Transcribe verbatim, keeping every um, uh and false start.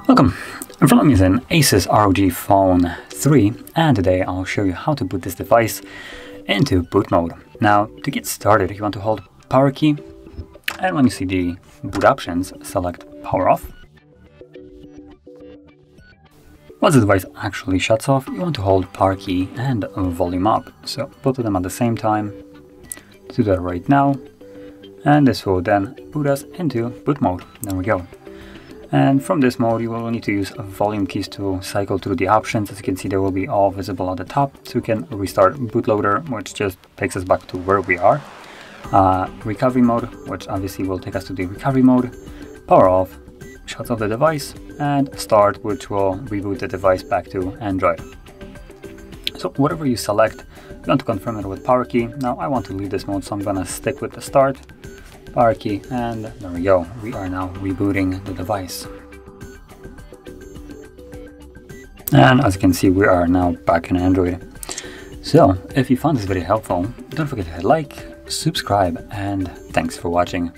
Welcome! In front of me is an ASUS ROG Phone three, and today I'll show you how to boot this device into boot mode. Now, to get started, you want to hold power key, and when you see the boot options, select power off. Once the device actually shuts off, you want to hold power key and volume up, so both of them at the same time. Do that right now, and this will then boot us into boot mode. There we go. And from this mode, you will need to use volume keys to cycle through the options. As you can see, they will be all visible at the top, so we can restart bootloader, which just takes us back to where we are. Uh, recovery mode, which obviously will take us to the recovery mode. Power off shuts off the device, and start, which will reboot the device back to Android. So whatever you select, you want to confirm it with power key. Now I want to leave this mode, so I'm gonna stick with the start, power key, and there we go. We are now rebooting the device. And as you can see, we are now back in Android. So if you found this video helpful, don't forget to hit like, subscribe, and thanks for watching.